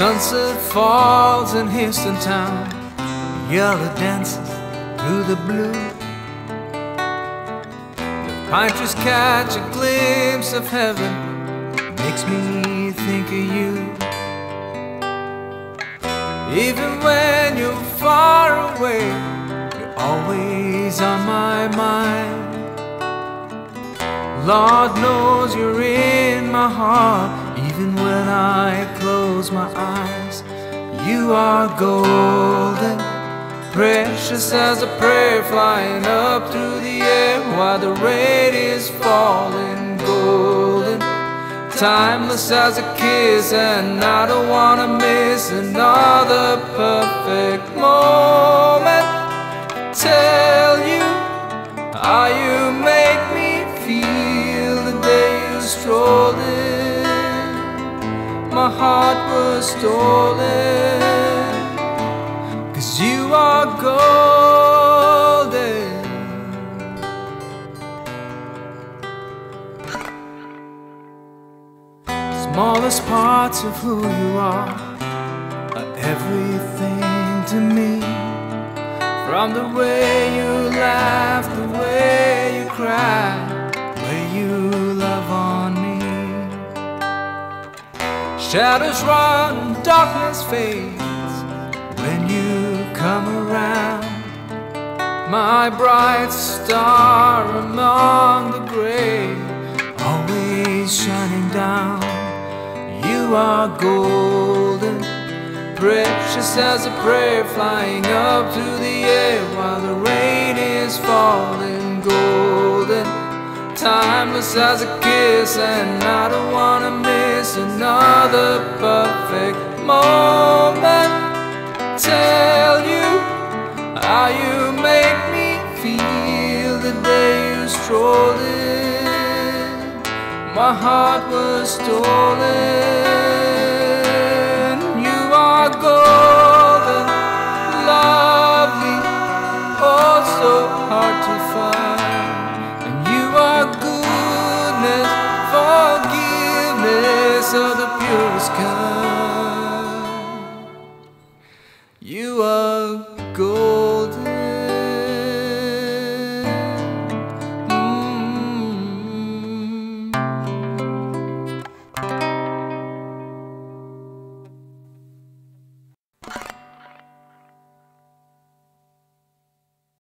Sunset falls in Houston town, yellow dances through the blue. The pine trees catch a glimpse of heaven, makes me think of you. Even when you're far away, you're always on my mind. Lord knows you're in my heart. Even when I close my eyes, you are golden, precious as a prayer flying up through the air while the rain is falling. Golden, timeless as a kiss, and I don't want to miss another perfect moment. I tell you how you make me feel the day you strolled in. My heart was stolen, 'cause you are golden. Smallest parts of who you are everything to me. From the way you laugh, the way you cry, the way you love on me. Shadows run, darkness fades when you come around. My bright star among the gray, always shining down. You are golden, precious as a prayer flying up through the air while the rain is falling. Golden, timeless as a kiss, and I don't want to miss another perfect moment. Tell you how you make me feel the day you strolled in. My heart was stolen. You are golden, lovely, oh so hard to find. Forgiveness of the purest kind.